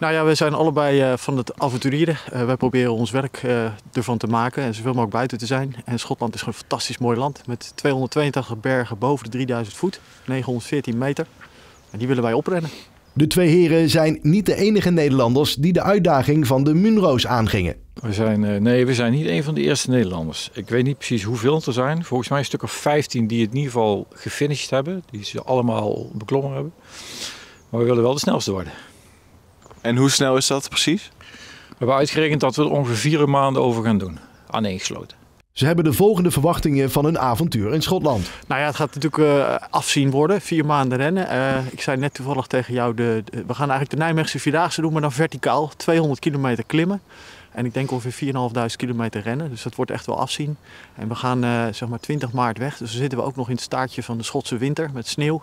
Nou ja, we zijn allebei van het avonturieren. Wij proberen ons werk ervan te maken en zoveel mogelijk buiten te zijn. En Schotland is gewoon een fantastisch mooi land met 282 bergen boven de 3000 voet, 914 meter. En die willen wij oprennen. De twee heren zijn niet de enige Nederlanders die de uitdaging van de Munro's aangingen. We zijn niet een van de eerste Nederlanders. Ik weet niet precies hoeveel er zijn. Volgens mij een stuk of 15 die het in ieder geval gefinished hebben. Die ze allemaal beklommen hebben. Maar we willen wel de snelste worden. En hoe snel is dat precies? We hebben uitgerekend dat we er ongeveer 4 maanden over gaan doen. Aaneengesloten. Ze hebben de volgende verwachtingen van hun avontuur in Schotland. Nou ja, het gaat natuurlijk afzien worden. 4 maanden rennen. Ik zei net toevallig tegen jou, we gaan eigenlijk de Nijmeegse Vierdaagse doen, maar dan verticaal. 200 kilometer klimmen. En ik denk ongeveer 4.500 kilometer rennen. Dus dat wordt echt wel afzien. En we gaan zeg maar 20 maart weg. Dus dan zitten we ook nog in het staartje van de Schotse winter met sneeuw.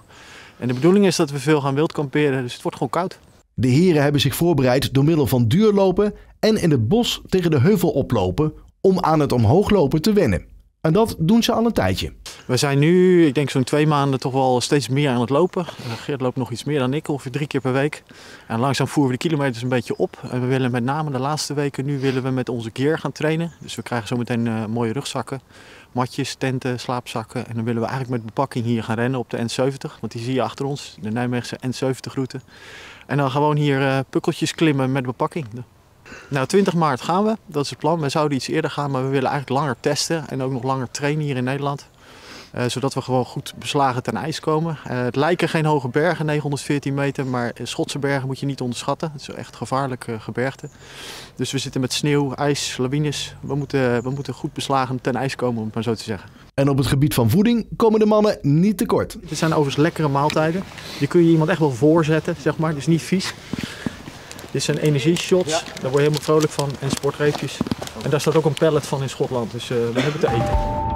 En de bedoeling is dat we veel gaan wildkamperen. Dus het wordt gewoon koud. De heren hebben zich voorbereid door middel van duurlopen en in het bos tegen de heuvel oplopen om aan het omhooglopen te wennen. En dat doen ze al een tijdje. We zijn nu, ik denk zo'n 2 maanden, toch wel steeds meer aan het lopen. Geert loopt nog iets meer dan ik, ongeveer 3 keer per week. En langzaam voeren we de kilometers een beetje op. En we willen met name de laatste weken, nu willen we met onze gear gaan trainen. Dus we krijgen zometeen mooie rugzakken, matjes, tenten, slaapzakken. En dan willen we eigenlijk met bepakking hier gaan rennen op de N70. Want die zie je achter ons, de Nijmeegse N70-route. En dan gewoon hier pukkeltjes klimmen met bepakking. Nou, 20 maart gaan we. Dat is het plan. We zouden iets eerder gaan, maar we willen eigenlijk langer testen en ook nog langer trainen hier in Nederland. Zodat we gewoon goed beslagen ten ijs komen. Het lijken geen hoge bergen, 914 meter, maar Schotse bergen moet je niet onderschatten. Het is echt gevaarlijk gebergte. Dus we zitten met sneeuw, ijs, lawines. We moeten goed beslagen ten ijs komen, om het maar zo te zeggen. En op het gebied van voeding komen de mannen niet tekort. Dit zijn overigens lekkere maaltijden. Die kun je iemand echt wel voorzetten, zeg maar. Dus niet vies. Dit zijn energieshots, ja. Daar word je helemaal vrolijk van, en sportreepjes. En daar staat ook een pallet van in Schotland, dus we hebben te eten.